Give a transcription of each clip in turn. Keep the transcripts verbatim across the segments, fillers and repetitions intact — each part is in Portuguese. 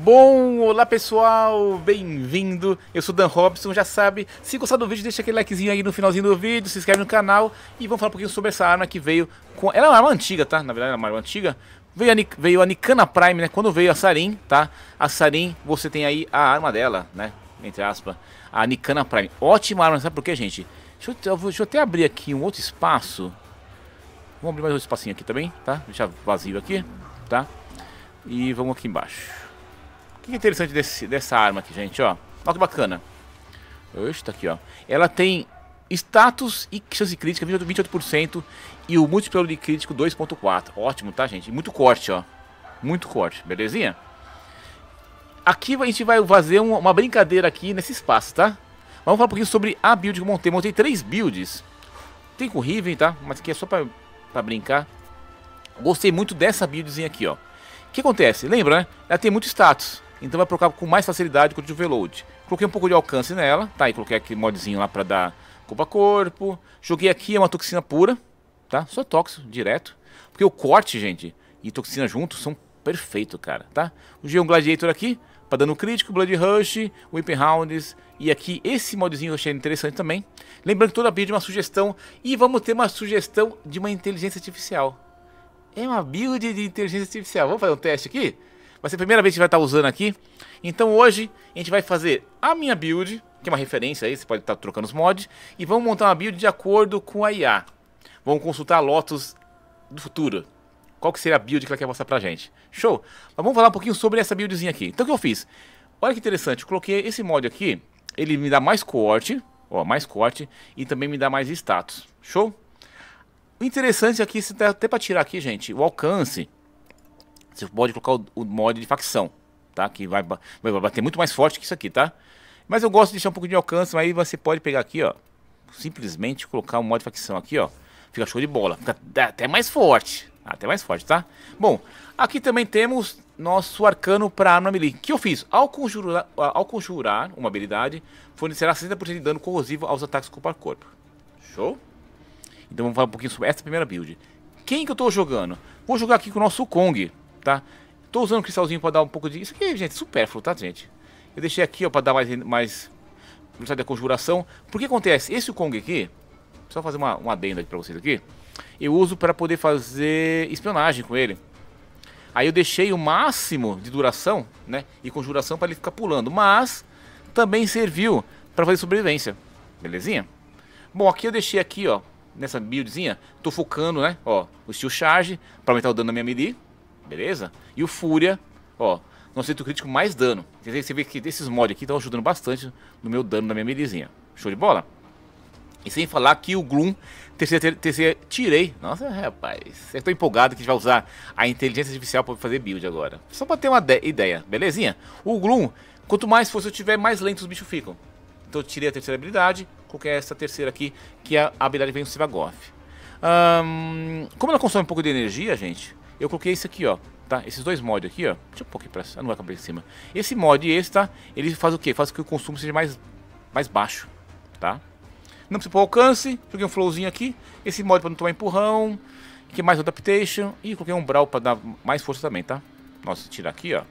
Bom, olá pessoal, bem-vindo, eu sou Dan Robson, já sabe, se gostar do vídeo deixa aquele likezinho aí no finalzinho do vídeo, se inscreve no canal e vamos falar um pouquinho sobre essa arma que veio com... Ela é uma arma antiga, tá? Na verdade ela é uma arma antiga, veio a, Ni... veio a Nikana Prime, né? Quando veio a Saryn, tá? A Saryn, você tem aí a arma dela, né? Entre aspas, a Nikana Prime, ótima arma, sabe por quê, gente? Deixa eu, deixa eu até abrir aqui um outro espaço, vamos abrir mais um espacinho aqui também, tá? Deixar vazio aqui, tá? E vamos aqui embaixo. O que é interessante desse, dessa arma aqui, gente, ó. Olha que bacana. Oxe, tá aqui, ó. Ela tem status e chance crítica vinte e oito por cento e o multiplicador de crítico dois ponto quatro. Ótimo, tá, gente? Muito corte, ó. Muito corte, belezinha? Aqui a gente vai fazer um, uma brincadeira aqui nesse espaço, tá? Vamos falar um pouquinho sobre a build que eu montei. Montei três builds. Tem com o Riven, tá? Mas aqui é só pra, pra brincar. Gostei muito dessa buildzinha aqui, ó. O que acontece? Lembra, né? Ela tem muito status. Então vai trocar com mais facilidade com o overload. Coloquei um pouco de alcance nela, tá? E coloquei aquele modzinho lá pra dar corpo a corpo. Joguei aqui, é uma toxina pura, tá? Só tóxico, direto. Porque o corte, gente, e toxina juntos são perfeitos, cara, tá? Joguei um gladiator aqui, pra dano crítico, blood rush, weapon rounds. E aqui esse modzinho eu achei interessante também. Lembrando que toda a build é uma sugestão. E vamos ter uma sugestão de uma inteligência artificial. É uma build de inteligência artificial. Vamos fazer um teste aqui? Vai ser a primeira vez que a gente vai estar usando aqui. Então hoje a gente vai fazer a minha build, que é uma referência aí, você pode estar trocando os mods. E vamos montar uma build de acordo com a I A. Vamos consultar a Lotus do futuro. Qual que seria a build que ela quer mostrar pra gente. Show! Mas vamos falar um pouquinho sobre essa buildzinha aqui. Então o que eu fiz? Olha que interessante, eu coloquei esse mod aqui. Ele me dá mais corte, ó, mais corte. E também me dá mais status. Show? O interessante aqui, é até pra tirar aqui, gente, o alcance... Você pode colocar o mod de facção, tá? Que vai, vai bater muito mais forte que isso aqui, tá? Mas eu gosto de deixar um pouco de alcance, mas aí você pode pegar aqui, ó. Simplesmente colocar o mod de facção aqui, ó. Fica show de bola. Fica até mais forte. Até mais forte, tá? Bom, aqui também temos nosso arcano para arma melee. O que eu fiz? Ao conjurar, ao conjurar uma habilidade, fornecerá sessenta por cento de dano corrosivo aos ataques corpo a corpo. Show? Então vamos falar um pouquinho sobre essa primeira build. Quem que eu tô jogando? Vou jogar aqui com o nosso Kong. Tá? Tô usando o cristalzinho para dar um pouco de... Isso aqui, gente, é supérfluo, tá, gente? Eu deixei aqui, ó, para dar mais... mais... velocidade da conjuração. Por que acontece? Esse Kong aqui... Só fazer uma, uma adenda aqui pra vocês aqui. Eu uso para poder fazer espionagem com ele. Aí eu deixei o máximo de duração, né? E conjuração para ele ficar pulando. Mas também serviu para fazer sobrevivência. Belezinha? Bom, aqui eu deixei aqui, ó. Nessa buildzinha. Tô focando, né? Ó, o Steel Charge para aumentar o dano na minha melee. Beleza? E o Fúria, ó, não aceito crítico mais dano. Você vê que esses mods aqui estão ajudando bastante no meu dano, na minha melezinha. Show de bola? E sem falar que o Gloom, terceira, terceira, tirei. Nossa, rapaz, eu tô empolgado que a gente vai usar a inteligência artificial para fazer build agora. Só para ter uma ideia, belezinha? O Gloom, quanto mais força eu tiver, mais lentos os bichos ficam. Então eu tirei a terceira habilidade, coloquei essa terceira aqui, que é a habilidade que vem do Sevagoth. Hum, como ela consome um pouco de energia, gente... Eu coloquei isso aqui, ó, tá? Esses dois mods aqui, ó. Deixa eu pôr aqui pra cima, não vai caber em cima. Esse mod e esse, tá? Ele faz o quê? Faz com que o consumo seja mais, mais baixo, tá? Não precisa pôr alcance. Joguei um flowzinho aqui. Esse mod pra não tomar empurrão. Que mais adaptation. E coloquei um brawl pra dar mais força também, tá? Nossa, tirar aqui, ó.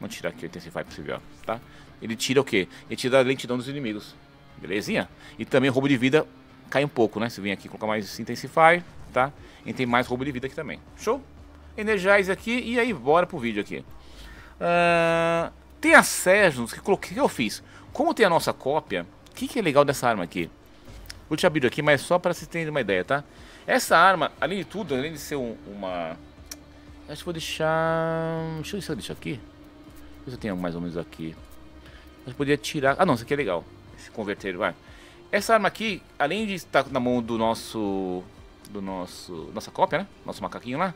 Vamos tirar aqui, intensify pra você ver, ó, tá? Ele tira o quê? Ele tira a lentidão dos inimigos. Belezinha? E também o roubo de vida cai um pouco, né? Se vem aqui colocar mais intensify, tá? E tem mais roubo de vida aqui também. Show? Energize aqui e aí bora pro vídeo aqui. uh, Tem acessos que, que eu fiz. Como tem a nossa cópia, o que, que é legal dessa arma aqui? Vou te abrir aqui, mas só para vocês terem uma ideia, tá? Essa arma, além de tudo, além de ser um, uma... Acho que vou deixar... Deixa eu, deixa eu deixar aqui. Deixa eu ver se eu tenho mais ou menos aqui. Eu poderia tirar... Ah não, isso aqui é legal. Esse converter, vai. Essa arma aqui, além de estar na mão do nosso... Do nosso... Nossa cópia, né? Nosso macaquinho lá.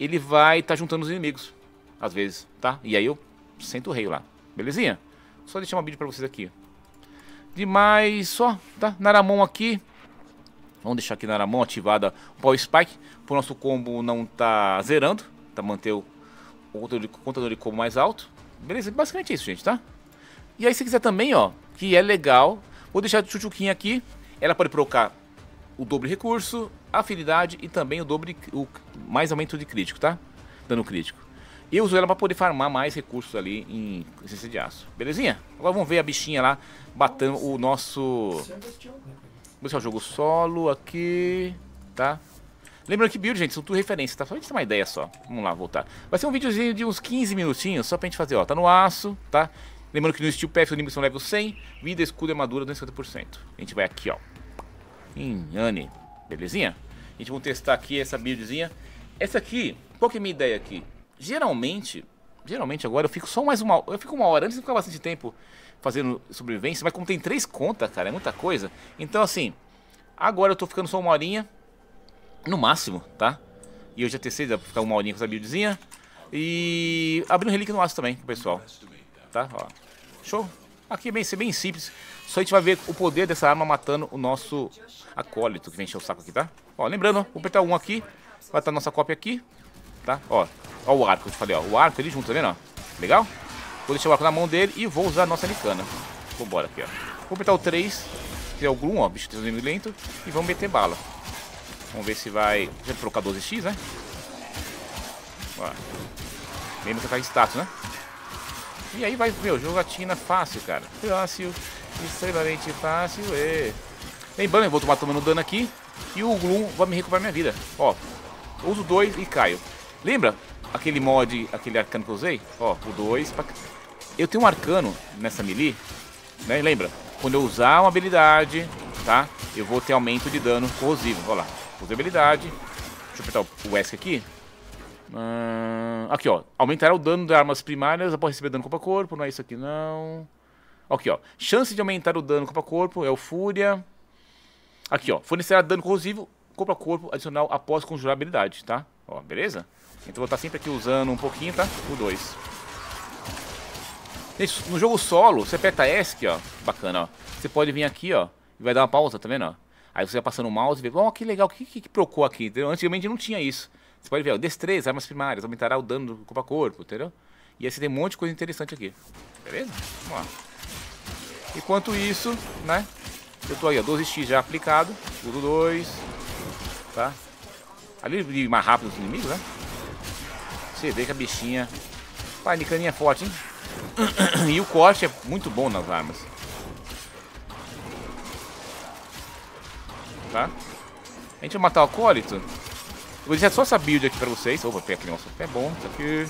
Ele vai estar tá juntando os inimigos, às vezes, tá? E aí eu sento o rei lá, belezinha? Só deixar uma vídeo pra vocês aqui. Demais, só, tá? Naramon aqui. Vamos deixar aqui Naramon ativada o Power Spike, pro nosso combo não tá zerando, tá? Manter o, o contador, de, contador de combo mais alto. Beleza? Basicamente é isso, gente, tá? E aí se quiser também, ó, que é legal, vou deixar a Chuchuquinha aqui. Ela pode provocar o dobro de recurso, afinidade e também o dobro de, o mais aumento de crítico, tá? Dano crítico. E uso ela pra poder farmar mais recursos ali em essência de aço. Belezinha? Agora vamos ver a bichinha lá batendo o nosso... Vamos ver o jogo solo aqui, tá? Lembrando que build, gente, são tudo referência, tá? Só pra gente ter uma ideia só. Vamos lá, voltar. Vai ser um videozinho de uns quinze minutinhos, só pra gente fazer, ó. Tá no aço, tá? Lembrando que no Steel Path o Nimbus são level cem, vida, escudo e armadura duzentos e cinquenta por cento. A gente vai aqui, ó. Em Anne. Belezinha? A gente vai testar aqui essa buildzinha. Essa aqui, qual que é a minha ideia aqui? Geralmente, geralmente agora eu fico só mais uma hora, eu fico uma hora, antes de ficar bastante tempo fazendo sobrevivência, mas como tem três contas, cara, é muita coisa. Então assim, agora eu tô ficando só uma horinha, no máximo, tá? E eu já testei, dá pra ficar uma horinha com essa buildzinha. E abrindo relíquia no aço também, pro pessoal. Tá, ó. Show? Aqui é bem, é bem simples. Só a gente vai ver o poder dessa arma matando o nosso acólito, que vem encher o saco aqui, tá? Ó, lembrando, vou apertar um aqui. Vai estar a nossa cópia aqui, tá? Ó, ó o arco, eu te falei, ó. O arco ali junto, tá vendo, ó? Legal? Vou deixar o arco na mão dele e vou usar a nossa Nikana. Vambora aqui, ó. Vou apertar o três, que é o Gloom, ó. Bicho de inimigo lento. E vamos meter bala. Vamos ver se vai... Já trocar doze x, né? Ó. Mesmo que tá em status, né? E aí vai, meu, jogatina fácil, cara. Fácil, extremamente fácil, e... Lembrando, eu vou tomar tomando dano aqui. E o Gloom vai me recuperar minha vida. Ó, uso dois e caio. Lembra aquele mod, aquele arcano que eu usei? Ó, o dois pra... Eu tenho um arcano nessa melee, né? Lembra? Quando eu usar uma habilidade, tá? Eu vou ter aumento de dano corrosivo. Ó lá, usei habilidade. Deixa eu apertar o S aqui. Hum, aqui, ó. Aumentará o dano das armas primárias após receber dano corpo a corpo. Não é isso aqui, não. Aqui, ó. Chance de aumentar o dano corpo a corpo é o Fúria. Aqui, ó. Fornecerá dano corrosivo corpo a corpo adicional após conjurar a habilidade, tá? Ó, beleza? Então vou estar sempre aqui usando um pouquinho, tá? O dois. No jogo solo, você aperta S aqui, ó. Bacana, ó. Você pode vir aqui, ó. E vai dar uma pausa, tá vendo, ó? Aí você vai passando o mouse e vê, ó, oh, que legal, o que, que, que procou aqui, entendeu? Antigamente não tinha isso. Você pode ver, ó, destreza, armas primárias, aumentará o dano do corpo a corpo, entendeu? E aí você tem um monte de coisa interessante aqui. Beleza? Vamos lá. Enquanto isso, né? Eu tô aí, ó, doze x já aplicado. Uso dois. Tá? Ali mais rápido os inimigos, né? Você vê que a bichinha... Pai, Nikaninha é forte, hein? E o corte é muito bom nas armas. Tá? A gente vai matar o acólito. Eu vou deixar só essa build aqui pra vocês. Opa, pega aqui, nossa. É bom, isso aqui.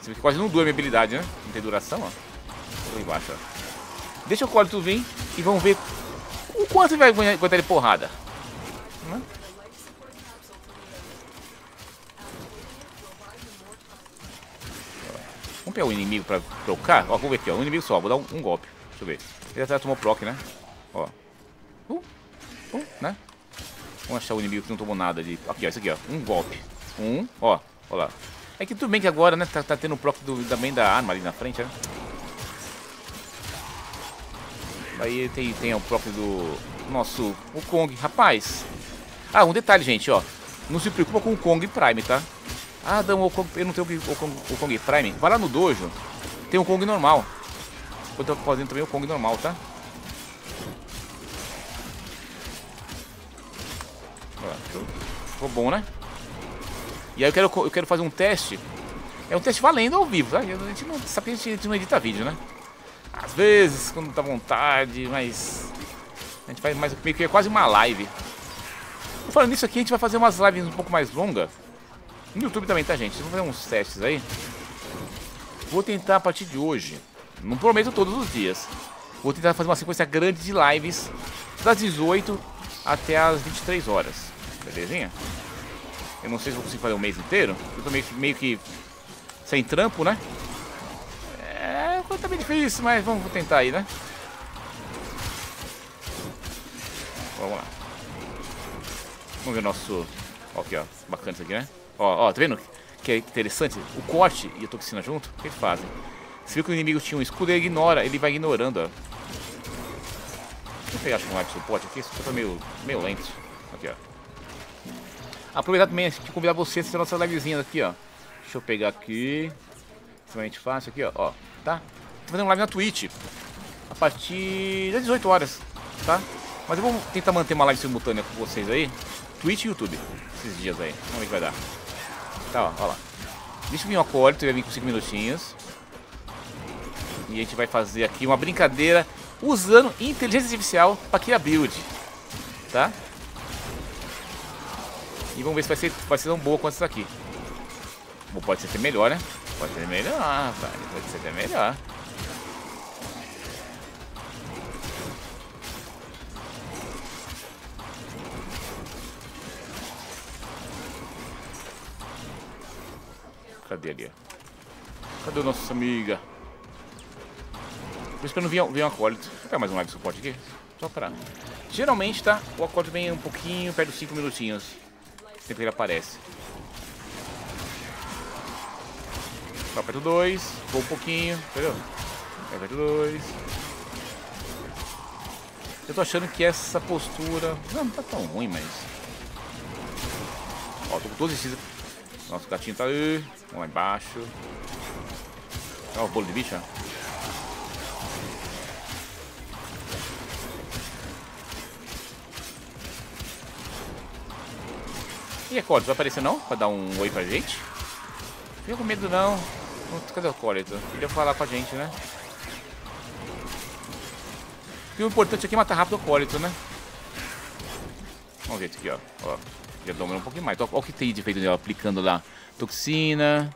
Você vê que quase não dura a minha habilidade, né? Não tem duração, ó. Vou embaixo, ó. Deixa o acólito vir e vamos ver o quanto ele vai aguentar de porrada. Né? Vamos pegar o inimigo pra trocar? Ó, vamos ver aqui, ó. O inimigo só, vou dar um, um golpe. Deixa eu ver. Ele até tomou proc, né? Ó. Um, um, né? Vamos achar o inimigo que não tomou nada de... Aqui, ó, isso aqui, ó. Um golpe. Um, ó. Ó lá. É que tudo bem que agora, né? Tá, tá tendo o proc do, também da arma ali na frente, né? Aí tem, tem o proc do nosso... O Kong, rapaz. Ah, um detalhe, gente, ó. Não se preocupa com o Kong Prime, tá? Ah, Dan, o Kong, eu não tenho o Kong, o Kong Prime. Vai lá no dojo. Tem o Kong normal. Eu tô fazendo também o Kong normal, tá? Ficou bom, né? E aí eu quero, eu quero fazer um teste. É um teste valendo ao vivo, tá? A gente não sabe, a gente não edita vídeo, né? Às vezes, quando dá vontade, mas... A gente faz mais, meio que é quase uma live. E falando nisso aqui, a gente vai fazer umas lives um pouco mais longas. No YouTube também, tá, gente? Vamos fazer uns testes aí. Vou tentar a partir de hoje. Não prometo todos os dias. Vou tentar fazer uma sequência grande de lives. Das dezoito até as vinte e três horas. Belezinha? Eu não sei se vou conseguir fazer o mês inteiro. Eu tô meio que, meio que sem trampo, né? É, tá meio difícil, mas vamos tentar aí, né? Vamos lá. Vamos ver o nosso... Ó, aqui, ó. Bacana isso aqui, né? Ó, ó, tá vendo? Que é interessante. O corte e a toxina junto, o que eles fazem? Você viu que o inimigo tinha um escudo, ele ignora. Ele vai ignorando, ó. Deixa eu pegar um arco de suporte aqui. Isso aqui tá meio, meio lento. Aqui, ó. Aproveitar também de convidar você a assistir a nossa livezinha aqui, ó. Deixa eu pegar aqui. Extremamente fácil aqui, ó. Ó, tá? Tô fazendo live na Twitch. A partir das dezoito horas, tá? Mas eu vou tentar manter uma live simultânea com vocês aí. Twitch e YouTube. Esses dias aí. Vamos ver o que vai dar. Tá, ó, ó lá. Deixa eu vir o acólito, ele vai vir com cinco minutinhos. E a gente vai fazer aqui uma brincadeira usando inteligência artificial para criar build, tá? E vamos ver se vai ser, vai ser tão boa quanto essa aqui. Bom, pode ser até melhor, né? Pode ser melhor, velho. Pode ser até melhor. Cadê ali? Cadê a nossa amiga? Por isso que eu não vi um, vi um acólito. Vou pegar mais um live suporte aqui. Só pra... Geralmente, tá? O acólito vem um pouquinho, perto dos cinco minutinhos. Sempre que ele aparece. Só perto dois. Vou um pouquinho. Entendeu? Perto dois. Eu tô achando que essa postura... Não, não tá tão ruim, mas... Ó, tô com doze x. Nosso gatinho tá aí. Vamos lá embaixo. Olha o bolo de bicho, ó. E a Colito, vai aparecer não? Pra dar um oi pra gente? Não fica com medo não. Cadê a Colito? Queria falar com a gente, né? E o importante aqui é matar rápido o Colito, né? Vamos ver isso aqui, ó. Ó. Já domina um pouquinho mais. Olha o que tem de feito nela, aplicando lá. Toxina.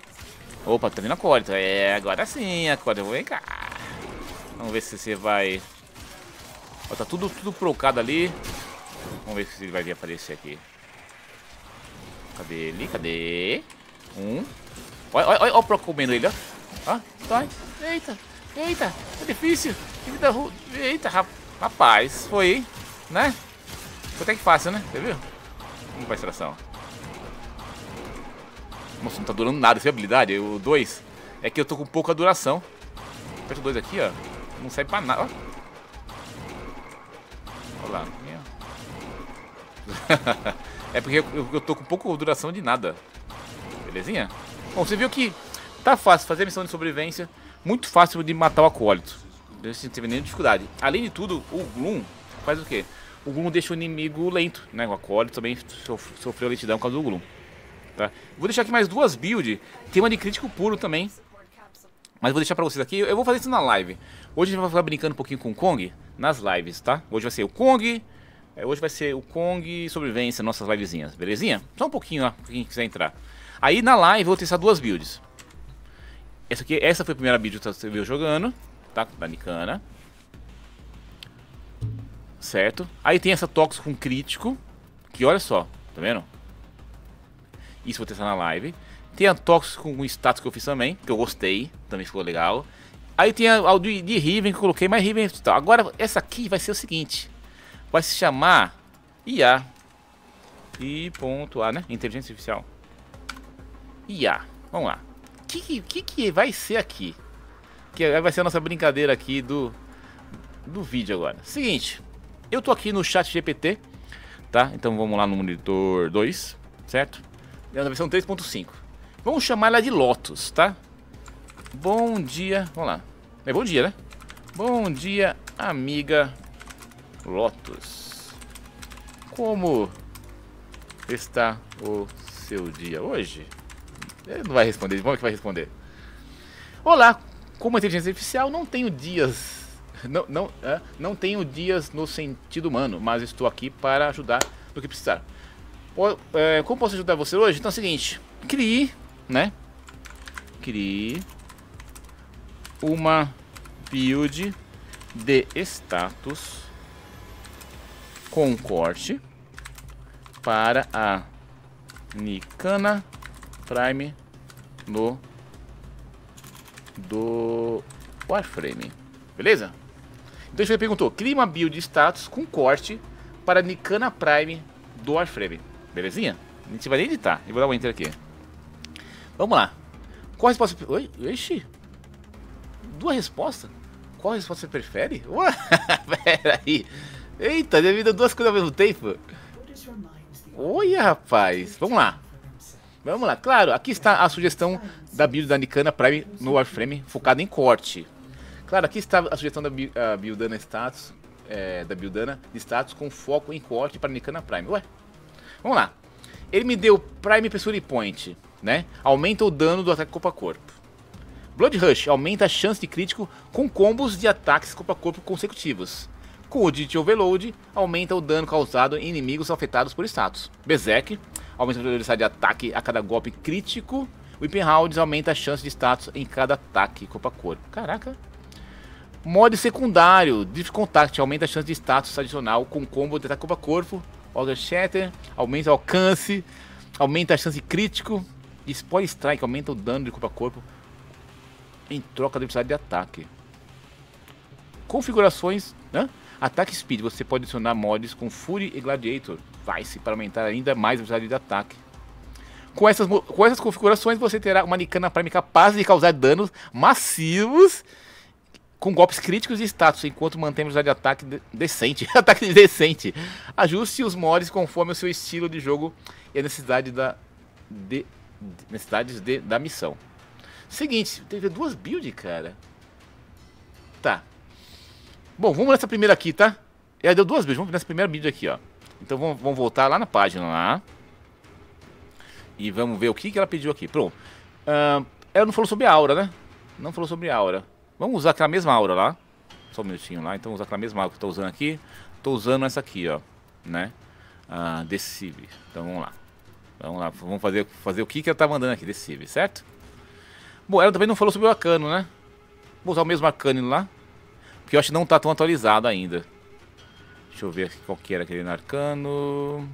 Opa, tá vindo a Colita. É, agora sim, a Colita. Vem cá. Vamos ver se você vai... Ó, tá tudo, tudo procado ali. Vamos ver se ele vai vir aparecer aqui. Cadê ele? Cadê? Um. Olha, olha, olha o Pro comendo ele, ó. Ó, dói. Eita, eita. Tá difícil. Eita, rapaz. Foi, né? Foi até que fácil, né? Você viu? Vamos pra extração. Nossa, não tá durando nada essa habilidade. O dois é que eu tô com pouca duração. Aperto o dois aqui, ó. Não serve pra nada. Olha lá. É porque eu, eu tô com pouca duração de nada. Belezinha? Bom, você viu que tá fácil fazer a missão de sobrevivência. Muito fácil de matar o acólito. Não teve nenhuma dificuldade. Além de tudo, o Gloom faz o quê? O Gloom deixa o inimigo lento, né? O acólito também sofreu lentidão por causa do Gloom, tá? Vou deixar aqui mais duas builds. Tem uma de crítico puro também, mas vou deixar pra vocês aqui. Eu vou fazer isso na live. Hoje a gente vai ficar brincando um pouquinho com o Kong nas lives, tá? Hoje vai ser o Kong. Hoje vai ser o Kong sobrevivência, nossas livezinhas, belezinha? Só um pouquinho lá, pra quem quiser entrar. Aí na live eu vou testar duas builds. Essa aqui, essa foi a primeira build que você viu jogando, tá? Da Nikana. Certo? Aí tem essa Tox com crítico, que olha só, tá vendo? Isso vou testar na live. Tem a Tox com status que eu fiz também, que eu gostei, também ficou legal. Aí tem a, a de, de Riven que eu coloquei, mas Riven tá. Agora essa aqui vai ser o seguinte. Vai se chamar I A. I A, né? Inteligência Artificial. I A. Vamos lá. O que, que, que vai ser aqui? Que vai ser a nossa brincadeira aqui do, do vídeo agora. Seguinte. Eu tô aqui no chat G P T. Tá? Então vamos lá no monitor dois. Certo? Na versão três ponto cinco. Vamos chamar ela de Lotus, tá? Bom dia. Vamos lá. É bom dia, né? Bom dia, amiga... Lotus, como está o seu dia hoje? Ele não vai responder, como é que vai responder? Olá, como inteligência artificial, não tenho dias, não, não, não tenho dias no sentido humano, mas estou aqui para ajudar no que precisar. Como posso ajudar você hoje? Então é o seguinte, crie, né? Crie uma build de status com corte para a Nikana Prime no do Warframe, beleza? Então ele perguntou, cria uma build status com corte para Nikana Prime do Warframe, belezinha? A gente vai editar, eu vou dar um enter aqui. Vamos lá. Qual a resposta? Oi, ixi. Duas respostas? Qual a resposta você prefere? Ué, pera aí. Eita, devido a duas coisas ao mesmo tempo. Olha, rapaz. Vamos lá. Vamos lá. Claro, aqui está a sugestão da build da Nikana Prime no Warframe focada em corte. Claro, aqui está a sugestão da buildana status, é, da buildana status com foco em corte para Nikana Prime. Ué. Vamos lá. Ele me deu Prime Pressure Point. né? Aumenta o dano do ataque corpo a corpo. Blood Rush aumenta a chance de crítico com combos de ataques corpo a corpo consecutivos. Cold Overload aumenta o dano causado em inimigos afetados por status. Berserk aumenta a probabilidade de ataque a cada golpe crítico. Weeping Rounds aumenta a chance de status em cada ataque corpo a corpo. Caraca. Mod secundário, Drift Contact aumenta a chance de status adicional com combo de ataque corpo a corpo. Organ Shatter aumenta o alcance, aumenta a chance de crítico. E Spore Strike aumenta o dano de corpo a corpo em troca da velocidade de ataque. Configurações, né? Ataque Speed, você pode adicionar mods com Fury e Gladiator Vice para aumentar ainda mais a velocidade de ataque. Com essas, com essas configurações você terá uma Nikana Prime capaz de causar danos massivos com golpes críticos e status, enquanto mantém a velocidade de ataque de decente. Ataque decente. Ajuste os mods conforme o seu estilo de jogo e a necessidade da, de, necessidades de, da missão. Seguinte, teve duas builds, cara. Tá. Bom, vamos nessa primeira aqui, tá? Ela deu duas builds, vamos nessa primeira build aqui, ó. Então vamos, vamos voltar lá na página, lá. E vamos ver o que, que ela pediu aqui. Pronto. Uh, ela não falou sobre a aura, né? Não falou sobre a aura. Vamos usar aquela mesma aura lá. Só um minutinho lá. Então vamos usar aquela mesma aura que eu tô usando aqui. Tô usando essa aqui, ó. Né? Uh, Deceive. Então vamos lá. Vamos lá. Vamos fazer, fazer o que, que ela tá mandando aqui. Deceive, certo? Bom, ela também não falou sobre o arcano, né? Vou usar o mesmo arcano lá. Porque eu acho que não tá tão atualizado ainda. Deixa eu ver aqui qual que era aquele arcano.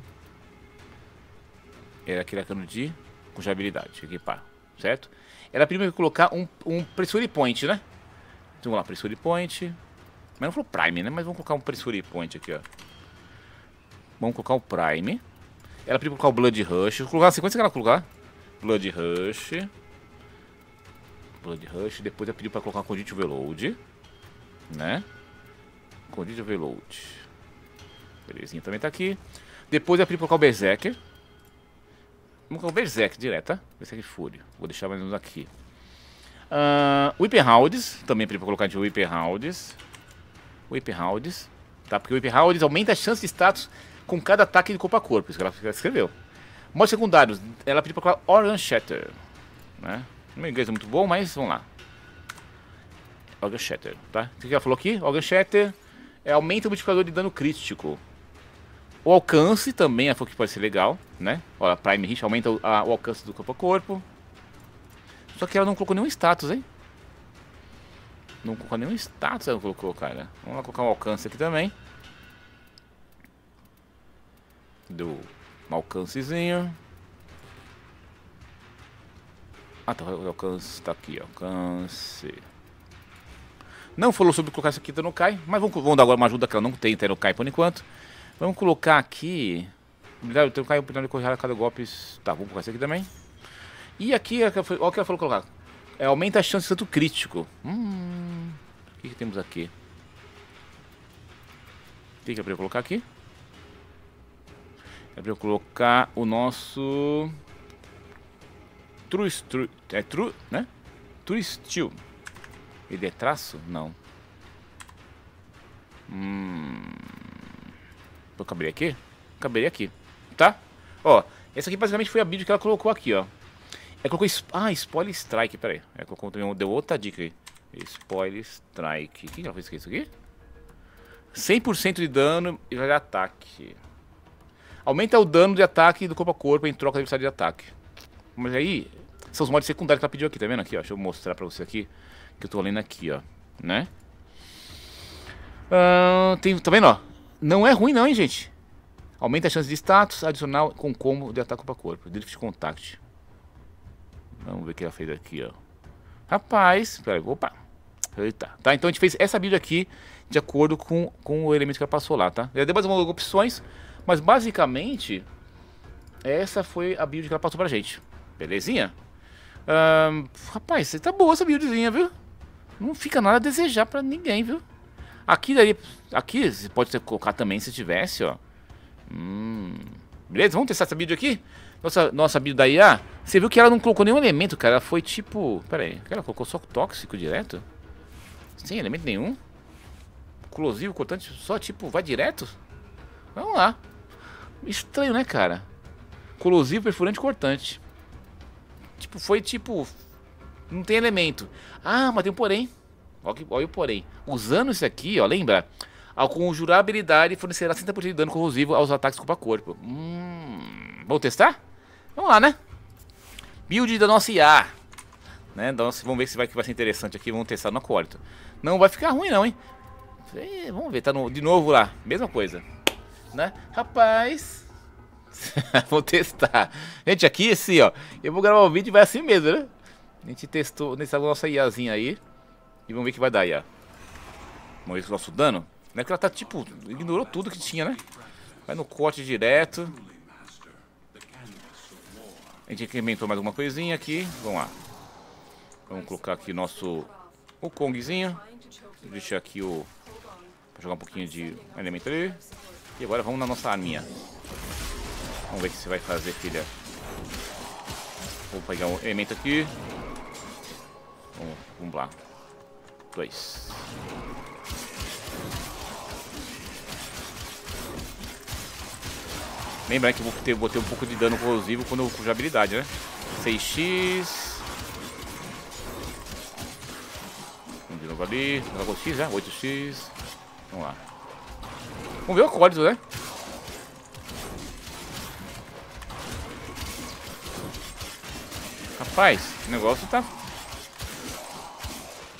Era aquele arcano de conjabilidade. Equipar, certo? Era primeiro que colocar um, um pressure point, né? Então vamos lá, pressure point. Mas não falou prime, né? Mas vamos colocar um pressure point aqui, ó. Vamos colocar o prime. Ela pediu colocar o blood rush. Vou colocar na sequência que ela colocar. Blood rush. Blood rush. Depois ela pediu pra colocar condit overload. Né? Condit overload. Belezinha, também tá aqui. Depois ela pediu pra colocar o berserker. Vamos colocar o berserk direto, tá? Berserk fúria. Vou deixar mais uns aqui. Uh, Whip Rounds, também para colocar de Whip Rounds. Whip Rounds, tá? Porque o Whip Rounds aumenta a chance de status com cada ataque de corpo a corpo. Isso que ela escreveu. Modos secundários, ela pediu para colocar Organ Shatter, né? Meu inglês é muito bom, mas vamos lá. Organ Shatter, tá? O que ela falou aqui? Organ Shatter é, aumenta o multiplicador de dano crítico. O alcance também, ela falou que pode ser legal, né? Olha, Prime Hit aumenta o, a, o alcance do corpo a corpo. Só que ela não colocou nenhum status, hein? Não colocou nenhum status, ela não colocou, cara. Vamos lá colocar um alcance aqui também. Do um alcancezinho. Ah, tá, o alcance tá aqui, alcance. Não falou sobre colocar isso aqui, então não cai. Mas vamos, vamos dar agora uma ajuda que ela não tem, então não cai por enquanto. Vamos colocar aqui. Eu tenho que cair o oportunidade de correr a cada golpe. Tá, vamos colocar isso aqui também. E aqui, olha o que ela falou colocar. É, aumenta a chance de tanto crítico. Hum. O que, que temos aqui? O que, que é pra eu colocar aqui? É pra eu colocar o nosso. True Steel. É True, né? True Steel. Ele é traço? Não. Hum. Eu caberia aqui? Caberia aqui. Tá? Ó. Essa aqui basicamente foi a build que ela colocou aqui, ó. Ela colocou... Ah, Spoiler Strike, pera aí. Ela colocou também... Deu outra dica aí. Spoiler Strike. O que ela fez com isso aqui? cem por cento de dano e vai de ataque. Aumenta o dano de ataque do corpo a corpo em troca da velocidade de ataque. Mas aí... São os mods secundários que ela pediu aqui, tá vendo? Aqui, ó. Deixa eu mostrar pra você aqui. Que eu tô lendo aqui, ó. Né? Ah, tem... Tá vendo, ó? Não é ruim não, hein, gente? Aumenta a chance de status adicional com combo de ataque corpo a corpo. Drift Contact. Vamos ver o que ela fez aqui, ó. Rapaz, peraí, opa. Eita. Tá, então a gente fez essa build aqui de acordo com, com o elemento que ela passou lá, tá? Ela deu mais algumas opções, mas basicamente essa foi a build que ela passou pra gente. Belezinha? Hum, rapaz, tá boa essa buildzinha, viu? Não fica nada a desejar pra ninguém, viu? Aqui, daí, aqui você pode colocar também se tivesse, ó. Hum... Beleza? Vamos testar essa build aqui? Nossa, nossa build da I A. Você viu que ela não colocou nenhum elemento, cara. Ela foi tipo... Pera aí. Ela colocou só tóxico direto? Sem elemento nenhum? Corrosivo, cortante, só tipo... Vai direto? Vamos lá. Estranho, né, cara? Corrosivo, perfurante, cortante. Tipo, foi tipo... Não tem elemento. Ah, mas tem um porém. Olha, olha o porém. Usando isso aqui, ó, lembra? Ao conjurar a habilidade, fornecerá cem por cento de dano corrosivo aos ataques corpo a corpo. Hum... Vamos testar? Vamos lá, né? Build da nossa I A. Né? Da nossa, vamos ver se vai, que vai ser interessante aqui. Vamos testar no acólito. Não vai ficar ruim, não, hein? E, vamos ver. Tá no, de novo lá. Mesma coisa. Né? Rapaz... Vou testar. Gente, aqui assim, ó. Eu vou gravar o vídeo e vai assim mesmo, né? A gente testou nessa nossa IAzinha aí. E vamos ver o que vai dar, I A. Vamos ver o nosso dano. Não é que ela tá, tipo, ignorou tudo que tinha, né? Vai no corte direto. A gente incrementou mais alguma coisinha aqui. Vamos lá. Vamos colocar aqui nosso... O Kongzinho. Vou deixar aqui o... Pra jogar um pouquinho de elemento ali. E agora vamos na nossa arminha. Vamos ver o que você vai fazer, filha. Vou pegar um elemento aqui. Vamos lá. Dois. Lembra que eu vou ter, vou ter um pouco de dano corrosivo quando eu cujo habilidade, né? seis x. Vamos de novo ali. X, né? oito x. Vamos lá. Vamos ver o acólito, né? Rapaz, o negócio tá...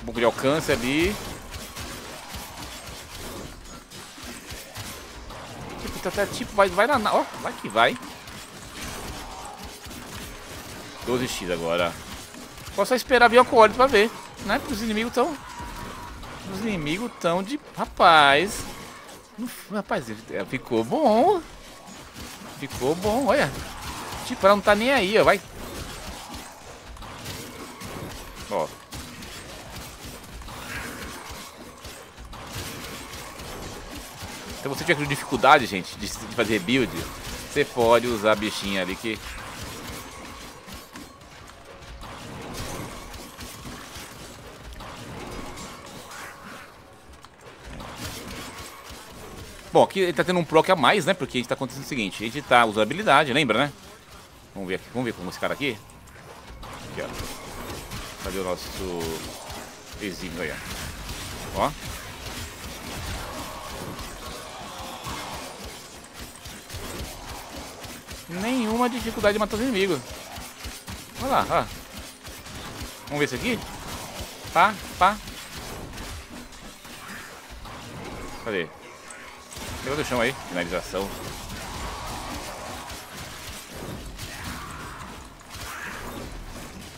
Um pouco de alcance ali. Tipo, tá até tipo, vai, vai na... Ó, vai que vai. doze x agora. Posso só esperar vir o acólito pra ver, né? Porque os inimigos tão... Os inimigos tão de... Rapaz. Rapaz, ficou bom. Ficou bom, olha. Tipo, ela não tá nem aí, ó. Vai. Ó. Se você tiver dificuldade, gente, de fazer build, você pode usar a bichinha ali que... Bom, aqui ele tá tendo um proc a mais, né? Porque a gente tá acontecendo o seguinte, a gente tá usando habilidade, lembra, né? Vamos ver aqui, vamos ver como esse cara aqui. Aqui, ó. Cadê o nosso exímio aí, ó. Ó. Nenhuma dificuldade de matar os inimigos. Olha lá, ó. Vamos ver esse aqui. Pá, pá. Cadê? Pegou do chão aí. Finalização.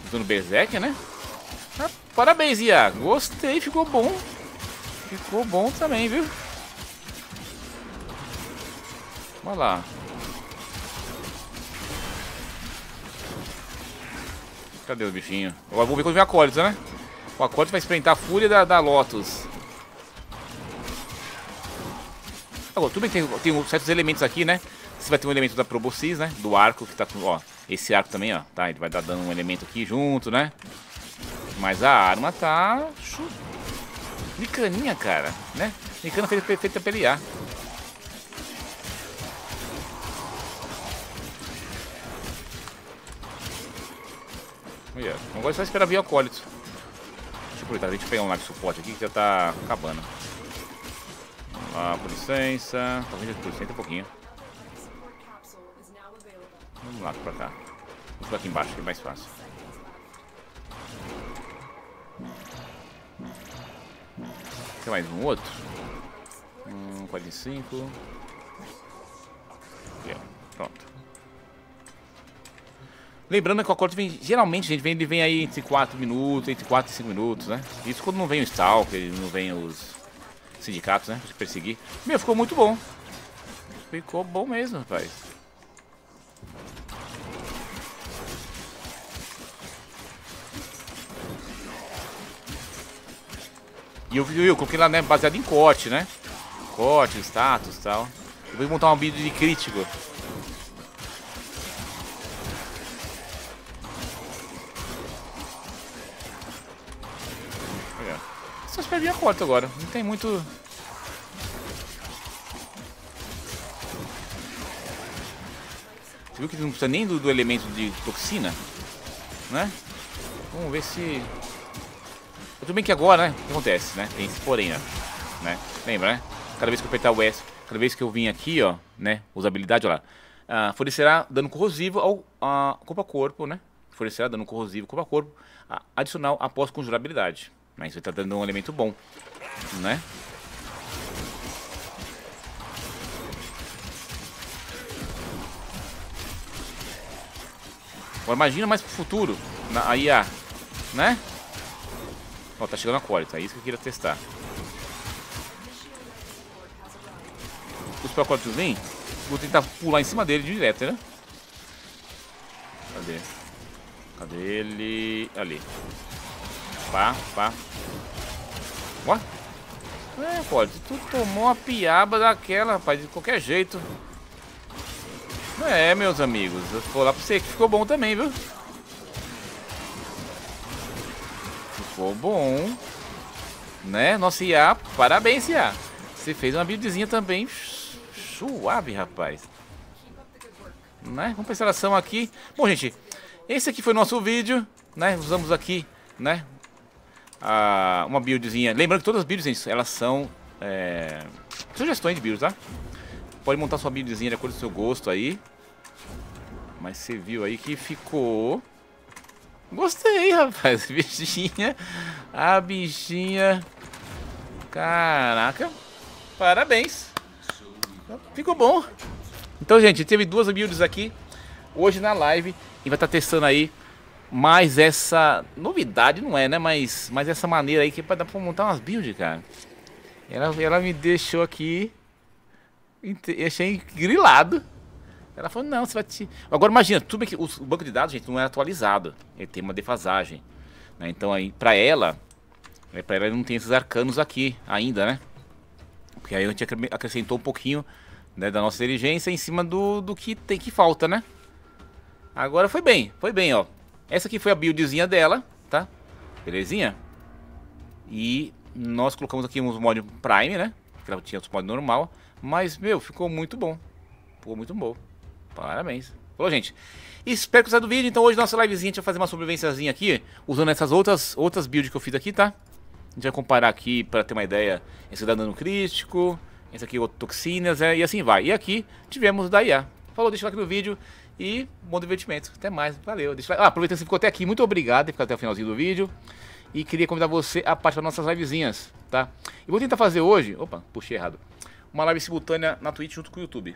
Usando Berserk, né? Ah, parabéns, I A. Gostei, ficou bom. Ficou bom também, viu? Olha lá. Cadê o bichinho? Agora vamos ver quando vem o acólito, né? O acólito vai enfrentar a fúria da, da Lotus. Agora, tudo bem que tem, tem certos elementos aqui, né? Você vai ter um elemento da Proboscis, né? Do arco, que tá com... Ó, esse arco também, ó. Tá, ele vai dar dando um elemento aqui junto, né? Mas a arma tá... Nicaninha, cara, né? Nicana foi perfeita pra I A. Yeah. Agora é só esperar vir o acólito. Deixa eu aproveitar, deixa eu pegar um lado de suporte aqui que já tá acabando. Vamos lá, com licença. Talvez por cento um pouquinho. Vamos lá pra cá. Vou ficar aqui embaixo, que é mais fácil. Tem mais um outro? Um, quarenta e cinco. Yeah. Pronto. Lembrando que o acólito vem, geralmente, gente, vem, ele vem aí entre quatro minutos, entre quatro e cinco minutos, né? Isso quando não vem o Stalker, não vem os sindicatos, né? Pra perseguir. Meu, ficou muito bom. Ficou bom mesmo, rapaz. E eu, eu, eu coloquei lá, né? Baseado em corte, né? Corte, status e tal. Eu vou montar um vídeo de crítico. Só espera vir a corte agora, não tem muito... Você viu que não precisa nem do, do elemento de toxina? né? Vamos ver se... Tudo bem que agora, né? O que acontece, né? Tem esse porém, né? Lembra, né? Cada vez que eu apertar o S, cada vez que eu vim aqui, ó, né? Usabilidade, ó lá. Ah, fornecerá dano corrosivo ao a, corpo a corpo, né? Fornecerá dano corrosivo corpo a corpo a, adicional após conjurabilidade. Mas isso tá dando um elemento bom, né? Agora imagina mais pro futuro, na I A, né? Ó, tá chegando a quarta, é isso que eu queria testar. Os pacotes vêm, vou tentar pular em cima dele de direto, né? Cadê? Cadê ele? Ali. Pá, pá. Ó. É, pode. Tu tomou uma piaba daquela, rapaz, de qualquer jeito. É, meus amigos. Eu vou lá pra você que ficou bom também, viu? Ficou bom. Né? Nossa I A, parabéns, I A. Você fez uma buildzinha também. Suave, rapaz. Né? Vamos pra instalação aqui. Bom, gente. Esse aqui foi o nosso vídeo. Né? Usamos aqui, né? Ah, uma buildzinha. Lembrando que todas as builds, gente, elas são... É... sugestões de builds, tá? Pode montar sua buildzinha de acordo com o seu gosto aí. Mas você viu aí que ficou... Gostei, rapaz. Bichinha. A bichinha. Caraca. Parabéns. Ficou bom. Então, gente, teve duas builds aqui hoje na live. E vai estar testando aí mais essa... Novidade não é, né? Mas, mas essa maneira aí que dá pra montar umas builds, cara. Ela, ela me deixou aqui... Eu achei grilado. Ela falou, não, você vai te... Agora imagina, tudo que o banco de dados, gente, não é atualizado. Ele tem uma defasagem, né? Então aí, pra ela, pra ela não tem esses arcanos aqui ainda, né? Porque aí a gente acrescentou um pouquinho, né, da nossa inteligência em cima do, do que tem que falta, né? Agora foi bem, foi bem, ó. Essa aqui foi a buildzinha dela, tá? Belezinha? E nós colocamos aqui uns mods Prime, né? Porque ela tinha os mods normal. Mas, meu, ficou muito bom. Ficou muito bom. Parabéns. Falou, gente. Espero que vocês tenham gostado do vídeo. Então, hoje, nossa livezinha, a gente vai fazer uma sobrevivenciazinha aqui. Usando essas outras, outras builds que eu fiz aqui, tá? A gente vai comparar aqui, pra ter uma ideia. Esse dá dano crítico. Esse aqui, outro toxinas, né? E assim vai. E aqui, tivemos da I A. Falou, deixa o like no vídeo. E bom divertimento. Até mais. Valeu. Deixa o like. Ah, aproveitando que você ficou até aqui. Muito obrigado por ficar até o finalzinho do vídeo. E queria convidar você a participar das nossas livezinhas, tá? E vou tentar fazer hoje... Opa, puxei errado. Uma live simultânea na Twitch junto com o YouTube.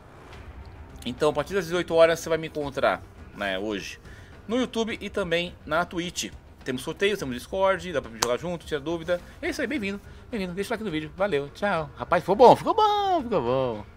Então, a partir das dezoito horas você vai me encontrar, né, hoje no YouTube e também na Twitch. Temos sorteios, temos Discord, dá pra jogar junto, tirar dúvida. É isso aí, bem-vindo, bem-vindo. Deixa o like no vídeo, valeu, tchau. Rapaz, ficou bom, ficou bom, ficou bom.